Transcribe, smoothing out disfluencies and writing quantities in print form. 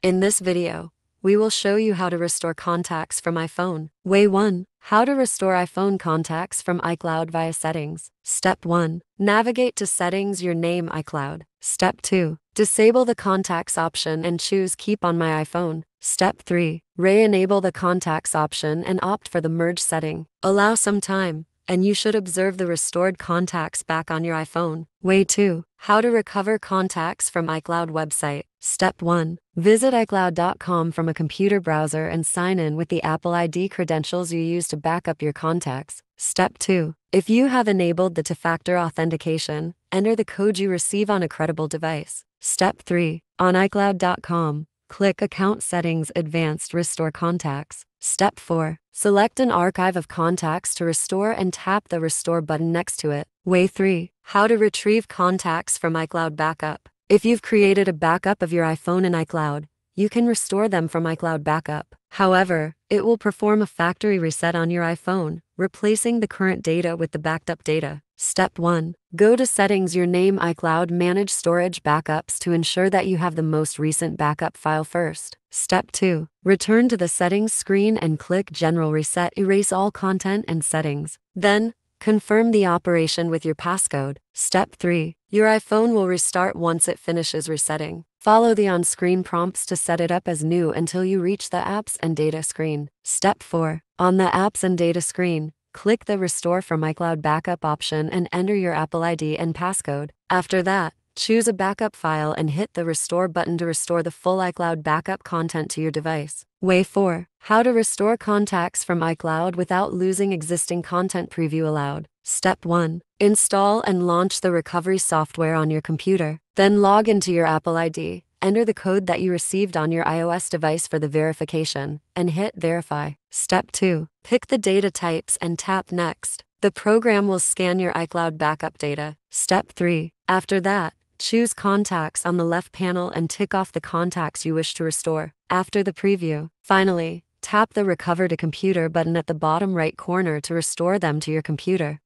In this video, we will show you how to restore contacts from iPhone. Way 1. How to restore iPhone contacts from iCloud via settings. Step 1. Navigate to Settings, your name iCloud. Step 2. Disable the contacts option and choose Keep on my iPhone. Step 3. Re-enable the contacts option and opt for the merge setting. Allow some time, and you should observe the restored contacts back on your iPhone. Way 2. How to recover contacts from iCloud website. Step 1. Visit iCloud.com from a computer browser and sign in with the Apple ID credentials you use to back up your contacts. Step 2. If you have enabled the two-factor authentication, enter the code you receive on a credible device. Step 3. On iCloud.com, click Account Settings, Advanced, Restore Contacts. Step 4. Select an archive of contacts to restore and tap the Restore button next to it. Way 3. How to retrieve contacts from iCloud Backup. If you've created a backup of your iPhone in iCloud, you can restore them from iCloud Backup. However, it will perform a factory reset on your iPhone, replacing the current data with the backed up data. Step 1. Go to Settings, your name iCloud, manage storage backups to ensure that you have the most recent backup file first. Step 2. Return to the Settings screen and click General Reset, erase all content and settings. Then, confirm the operation with your passcode. Step 3. Your iPhone will restart once it finishes resetting. Follow the on-screen prompts to set it up as new until you reach the Apps and Data screen. Step 4. On the Apps and Data screen, click the Restore from iCloud Backup option and enter your Apple ID and passcode. After that, choose a backup file and hit the Restore button to restore the full iCloud backup content to your device. Way 4. How to restore contacts from iCloud without losing existing content, preview allowed. Step 1. Install and launch the recovery software on your computer. Then log into your Apple ID, enter the code that you received on your iOS device for the verification, and hit Verify. Step 2. Pick the data types and tap Next. The program will scan your iCloud backup data. Step 3. After that, choose Contacts on the left panel and tick off the contacts you wish to restore. After the preview, finally, tap the Recover to Computer button at the bottom right corner to restore them to your computer.